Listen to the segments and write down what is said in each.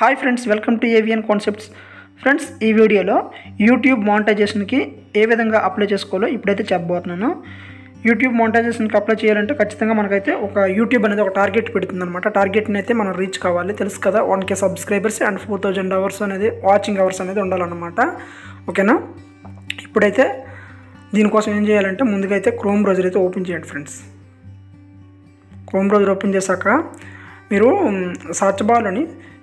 High friends welcome to AVN concepts. Friends ई video YouTube monetization की ए विधंगा अप्लाई चेसुकोवालो इप्पुडैते चेप्पबोतुन्नानु। यूट्यूब मोनेटाइजेशन की अप्लाई चेयालंटे खच्चितंगा मनकैते ओक यूट्यूब अनेदी ओक टारगेट पेट्टुंदन्नमाट। टारगेट नैते మనం రీచ్ కావాలి తెలుసు కదా। 1k సబ్‌స్క్రైబర్స్ అండ్ 4000 అవర్స్ అనేది వాచింగ్ అవర్స్ అనేది ఉండాలన్నమాట। ఓకేనా, ఇప్పుడైతే దీని కోసం ఏం చేయాలంటే ముందుగా అయితే క్రోమ్ బ్రౌజర్ అయితే ఓపెన్ చేయండి ఫ్రెండ్స్। క్రోమ్ బ్రౌజర్ ఓపెన్ చేశాక మీరు సర్చ్ బార్లోని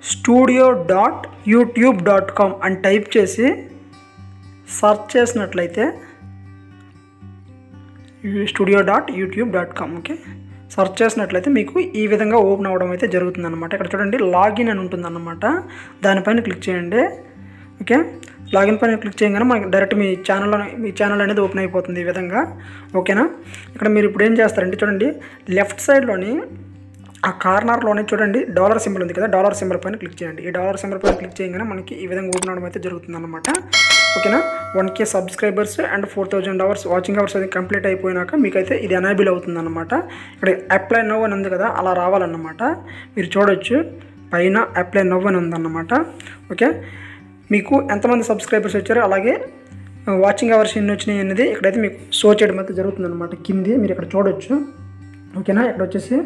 studio.youtube.com అని టైప్ చేసి సర్చ్ చేసినట్లయితే studio.youtube.com ఓకే సర్చ్ చేసినట్లయితే మీకు ఈ విధంగా ఓపెన్ అవడం అయితే జరుగుతుందన్నమాట। ఇక్కడ చూడండి లాగిన్ అని ఉంటుందన్నమాట, దానిపైన క్లిక్ చేయండి। ఓకే, లాగిన్ పైన క్లిక్ చేయగానే మనకి డైరెక్ట్ మీ ఛానల్ అనేది ఓపెన్ అయిపోతుంది ఈ విధంగా। ఓకేనా, ఇక్కడ మీరు ఇప్పుడు ఏం చేస్తారంటే చూడండి లెఫ్ట్ సైడ్లోని ఆ కార్నర్లోనే చూడండి డాలర్ సింబల్ ఉంది కదా, డాలర్ సింబల్ పైన క్లిక్ చేయండి। ఈ డాలర్ సింబల్ పైన క్లిక్ చేయగానే మనకి ఈ విధంగా ఓపెన్ అవడం అయితే జరుగుతుంది అనమాట। ఓకేనా, 1k subscribers and 4000 hours watching hours అది కంప్లీట్ అయిపోయినాక మీకైతే ఇది ఎనేబుల్ అవుతుంది అనమాట। ఇక్కడ అప్లై నౌ అని ఉంది కదా, అలా రావాలన్నమాట। మీరు చూడొచ్చు పైన అప్లై నౌ అని ఉందన్నమాట। ఓకే, మీకు ఎంతమంది సబ్స్క్రైబర్స్ వచ్చారో అలాగే వాచింగ్ అవర్స్ ఎన్ని వచ్చినాయి అనేది ఇక్కడైతే మీకు షో చేయడం అయితే జరుగుతుంది అనమాట। కింది మీరు ఇక్కడ చూడవచ్చు ఓకేనా, ఇక్కడ వచ్చేసి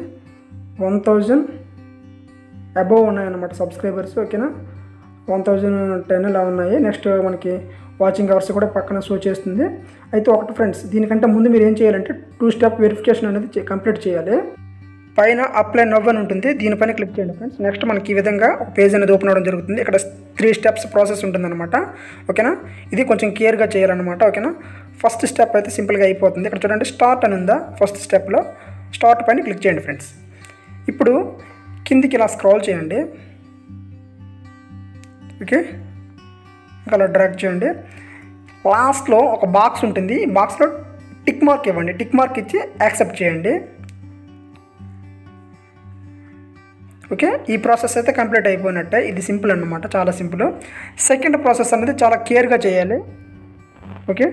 1000 అబోవ్ ఉన్నాయన్నమాట సబ్స్క్రైబర్స్। ఓకేనా, 1010 ఇలా ఉన్నాయి। నెక్స్ట్ మనకి వాచింగ్ అవర్స్ కూడా పక్కన షో చేస్తుంది అయితే ఒకటి ఫ్రెండ్స్, దీనికంటే ముందు మీరు ఏం చేయాలంటే 2-step వెరిఫికేషన్ అనేది కంప్లీట్ చేయాలి। పైన అప్లై నౌ అని ఉంటుంది, దీనిపైన క్లిక్ చేయండి ఫ్రెండ్స్। నెక్స్ట్ మనకి ఈ విధంగా ఒక పేజ్ అనేది ఓపెన్ అవ్వడం జరుగుతుంది। ఇక్కడ 3 steps ప్రాసెస్ ఉంటుందన్నమాట। ఓకేనా, ఇది కొంచెం కేర్గా చేయాలన్నమాట। ఓకేనా, ఫస్ట్ స్టెప్ అయితే సింపుల్గా అయిపోతుంది। ఇక్కడ చూడండి స్టార్ట్ అని ఉందా, ఫస్ట్ స్టెప్లో స్టార్ట్ పైన క్లిక్ చేయండి ఫ్రెండ్స్। ఇప్పుడు కిందికి ఇలా స్క్రాల్ చేయండి, ఓకే ఇంకా అలా డ్రాగ్ చేయండి। లాస్ట్లో ఒక బాక్స్ ఉంటుంది, ఈ బాక్స్లో టిక్ మార్క్ ఇవ్వండి, టిక్ మార్క్ ఇచ్చి యాక్సెప్ట్ చేయండి। ఓకే, ఈ ప్రాసెస్ అయితే కంప్లీట్ అయిపోయినట్టే, ఇది సింపుల్ అన్నమాట, చాలా సింపుల్। సెకండ్ ప్రాసెస్ అనేది చాలా కేర్గా చేయాలి। ఓకే,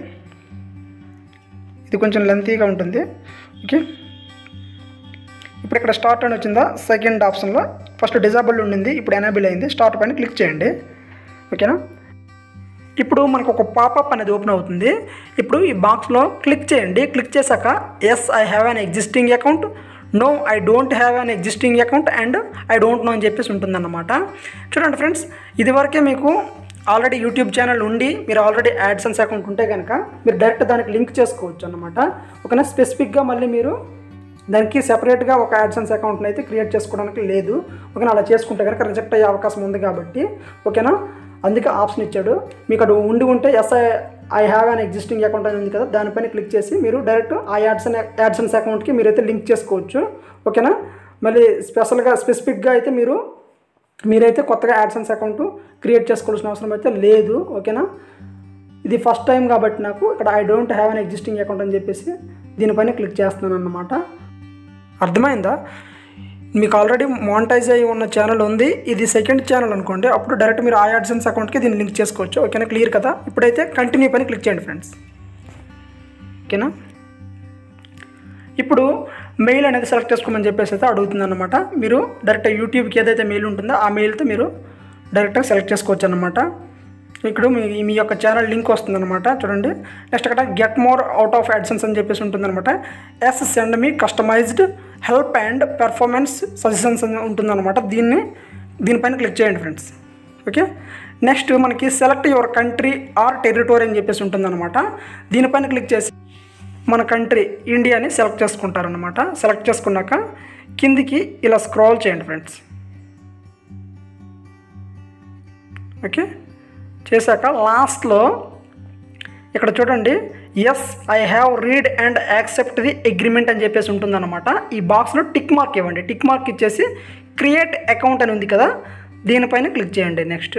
ఇది కొంచెం లెంతీగా ఉంటుంది। ఓకే, ఇప్పుడు ఇక్కడ స్టార్ట్ అని వచ్చిందా, సెకండ్ ఆప్షన్లో ఫస్ట్ డిజేబుల్ ఉండింది, ఇప్పుడు ఎనేబుల్ అయింది, స్టార్ట్ పైన క్లిక్ చేయండి। ఓకేనా, ఇప్పుడు మనకు ఒక పాపప్ అనేది ఓపెన్ అవుతుంది। ఇప్పుడు ఈ బాక్స్లో క్లిక్ చేయండి, క్లిక్ చేశాక yes I have an existing account, no I don't have an existing account and I don't know అని చెప్పేసి ఉంటుందన్నమాట। చూడండి ఫ్రెండ్స్, ఇదివరకే మీకు ఆల్రెడీ యూట్యూబ్ ఛానల్ ఉండి మీరు ఆల్రెడీ యాడ్సెన్స్ అకౌంట్ ఉంటే కనుక మీరు డైరెక్ట్ దానికి లింక్ చేసుకోవచ్చు అన్నమాట। ఓకేనా, స్పెసిఫిక్గా మళ్ళీ మీరు దానికి సెపరేట్గా ఒక యాడ్సెన్స్ అకౌంట్ని అయితే క్రియేట్ చేసుకోవడానికి లేదు। ఓకేనా, అలా చేసుకుంటే కనుక రిజెక్ట్ అయ్యే అవకాశం ఉంది కాబట్టి ఓకేనా, అందుకే ఆప్షన్ ఇచ్చాడు మీకు. అటు ఉండి ఉంటే yes I have an existing account అని ఉంది కదా, దానిపైన క్లిక్ చేసి మీరు డైరెక్ట్ ఆ యాడ్సెన్స్ అకౌంట్కి మీరైతే లింక్ చేసుకోవచ్చు। ఓకేనా, మళ్ళీ స్పెసిఫిక్గా అయితే మీరైతే కొత్తగా యాడ్సెన్స్ అకౌంట్ క్రియేట్ చేసుకోవాల్సిన అవసరం అయితే లేదు। ఓకేనా, ఇది ఫస్ట్ టైం కాబట్టి నాకు ఇక్కడ I don't have an existing account అని చెప్పేసి దీనిపైన క్లిక్ చేస్తున్నాను అన్నమాట। అర్థమైందా? మీకు ఆల్రెడీ మోనటైజ్ అయ్యి ఉన్న ఛానల్ ఉంది, ఇది సెకండ్ ఛానల్ అనుకోండి, అప్పుడు డైరెక్ట్ మీరు ఆ యాడ్సెన్స్ అకౌంట్కి దీన్ని లింక్ చేసుకోవచ్చు। ఓకేనా, క్లియర్ కదా? ఇప్పుడైతే కంటిన్యూ పైన క్లిక్ చేయండి ఫ్రెండ్స్। ఓకేనా, ఇప్పుడు మెయిల్ అనేది సెలెక్ట్ చేసుకోమని చెప్పేసి అయితే అడుగుతుందన్నమాట। మీరు డైరెక్ట్ యూట్యూబ్కి ఏదైతే మెయిల్ ఉంటుందో ఆ మెయిల్తో మీరు డైరెక్ట్గా సెలెక్ట్ చేసుకోవచ్చు అన్నమాట। ఇక్కడ మీ యొక్క ఛానల్ లింక్ వస్తుందన్నమాట చూడండి। నెక్స్ట్ అక్కడ get more out of AdSense అని చెప్పేసి ఉంటుందన్నమాట। Yes send me customized help and performance suggestions అని ఉంటుందన్నమాట। దీనిపైన క్లిక్ చేయండి ఫ్రెండ్స్। ఓకే, నెక్స్ట్ మనకి select your country or territory అని చెప్పేసి ఉంటుందన్నమాట। దీనిపైన క్లిక్ చేసి మన కంట్రీ ఇండియాని సెలెక్ట్ చేసుకుంటారనమాట। సెలెక్ట్ చేసుకున్నాక కిందికి ఇలా స్క్రాల్ చేయండి ఫ్రెండ్స్। ఓకే, చేశాక లాస్ట్లో ఇక్కడ చూడండి yes I have read and accept the agreement అని చెప్పేసి ఉంటుందన్నమాట। ఈ బాక్స్లో టిక్ మార్క్ ఇవ్వండి, టిక్ మార్క్ ఇచ్చేసి క్రియేట్ అకౌంట్ అని ఉంది కదా, దీనిపైన క్లిక్ చేయండి। నెక్స్ట్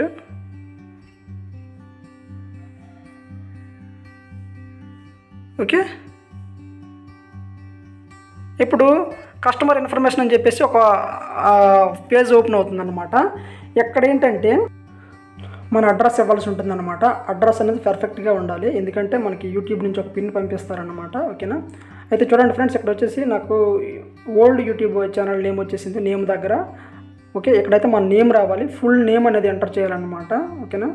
ఓకే, ఇప్పుడు కస్టమర్ ఇన్ఫర్మేషన్ అని చెప్పేసి ఒక పేజ్ ఓపెన్ అవుతుందన్నమాట। ఎక్కడ ఏంటంటే మన అడ్రస్ ఇవ్వాల్సి ఉంటుందన్నమాట। అడ్రస్ అనేది పర్ఫెక్ట్గా ఉండాలి, ఎందుకంటే మనకి యూట్యూబ్ నుంచి ఒక పిన్ పంపిస్తారనమాట। ఓకేనా, అయితే చూడండి ఫ్రెండ్స్, ఇక్కడ వచ్చేసి నాకు ఓల్డ్ యూట్యూబ్ ఛానల్ నేమ్ వచ్చేసింది, నేమ్ దగ్గర ఓకే. ఇక్కడైతే మన నేమ్ రావాలి, ఫుల్ నేమ్ అనేది ఎంటర్ చేయాలన్నమాట. ఓకేనా,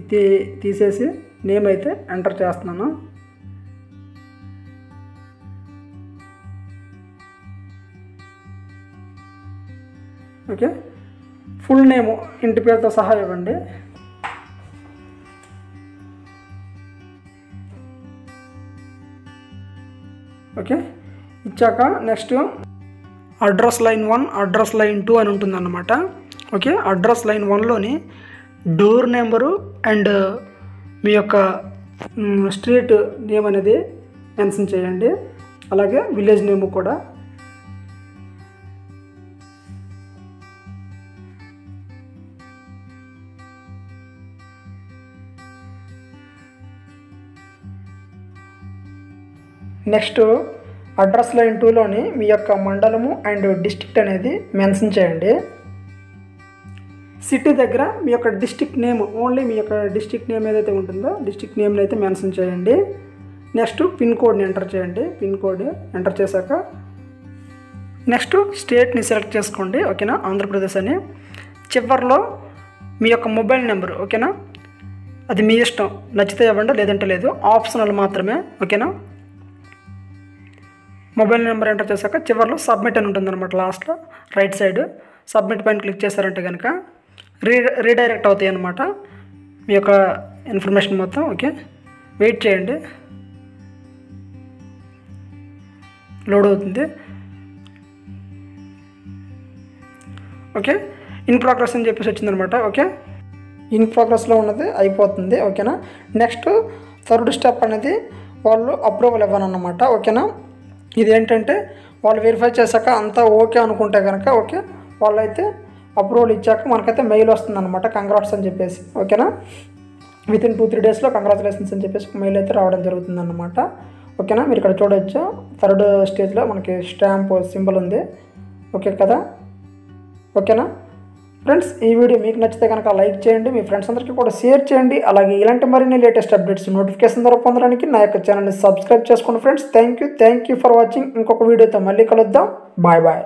ఇది తీసేసి నేమ్ అయితే ఎంటర్ చేస్తున్నాను. ఓకే, ఫుల్ నేము ఇంటి పేరుతో సహా ఇవ్వండి. ఓకే, ఇచ్చాక next address line 1 address line 2 అని ఉంటుందన్నమాట. ఓకే, అడ్రస్ లైన్ 1లోని డోర్ నెంబరు అండ్ మీ యొక్క స్ట్రీట్ నేమ్ అనేది మెన్షన్ చేయండి, అలాగే విలేజ్ నేమ్ కూడా. నెక్స్ట్ అడ్రస్ లైన్ 2లోని మీ యొక్క మండలము అండ్ డిస్ట్రిక్ట్ అనేది మెన్షన్ చేయండి. సిటీ దగ్గర మీ యొక్క డిస్ట్రిక్ట్ నేమ్, ఓన్లీ మీ యొక్క డిస్ట్రిక్ట్ నేమ్ ఏదైతే ఉంటుందో డిస్ట్రిక్ట్ నేమ్ని అయితే మెన్షన్ చేయండి. నెక్స్ట్ పిన్ కోడ్ని ఎంటర్ చేయండి. పిన్ కోడ్ ఎంటర్ చేశాక నెక్స్ట్ స్టేట్ని సెలెక్ట్ చేసుకోండి. ఓకేనా, ఆంధ్రప్రదేశ్ అని. చివరిలో మీ యొక్క మొబైల్ నెంబరు. ఓకేనా, అది మీ ఇష్టం, నచ్చితే ఇవ్వండి లేదంటే లేదు, ఆప్షనల్ మాత్రమే. ఓకేనా, మొబైల్ నెంబర్ ఎంటర్ చేశాక చివరిలో సబ్మిట్ అని ఉంటుందన్నమాట. లాస్ట్లో రైట్ సైడ్ సబ్మిట్ పైన క్లిక్ చేశారంటే కనుక రీడైరెక్ట్ అవుతాయి అన్నమాట మీ యొక్క ఇన్ఫర్మేషన్ మొత్తం. ఓకే, వెయిట్ చేయండి, లోడ్ అవుతుంది. ఓకే, ఇన్ ప్రోగ్రెస్ అని చెప్పేసి వచ్చిందనమాట. ఓకే, ఇన్ ప్రోగ్రెస్లో ఉన్నది అయిపోతుంది. ఓకేనా, నెక్స్ట్ థర్డ్ స్టెప్ అనేది వాళ్ళు అప్రూవల్ ఇవ్వనన్నమాట. ఓకేనా, ఇదేంటంటే వాళ్ళు వెరిఫై చేశాక అంతా ఓకే అనుకుంటే కనుక ఓకే, వాళ్ళైతే అప్రూవల్ ఇచ్చాక మనకైతే మెయిల్ వస్తుందన్నమాట, కంగ్రాట్స్ అని చెప్పేసి. ఓకేనా, వితిన్ 2-3 డేస్లో కంగ్రాచులేషన్స్ అని చెప్పేసి మెయిల్ అయితే రావడం జరుగుతుందన్నమాట. ఓకేనా, మీరు ఇక్కడ చూడవచ్చు థర్డ్ స్టేజ్లో మనకి స్టాంప్ సింబల్ ఉంది. ఓకే కదా, ఓకేనా ఫ్రెండ్స్, ఈ వీడియో మీకు నచ్చితే కనుక లైక్ చేయండి, మీ ఫ్రెండ్స్ అందరికీ కూడా షేర్ చేయండి. అలాగే ఇలాంటి మరిన్ని లేటెస్ట్ అప్డేట్స్ నోటిఫికేషన్ ద్వారా పొందడానికి నా యొక్క ఛానల్ని సబ్స్క్రైబ్ చేసుకోండి friends. Thank you for watching. ఇంకొక వీడియోతో మళ్ళీ కలుద్దాం. Bye bye.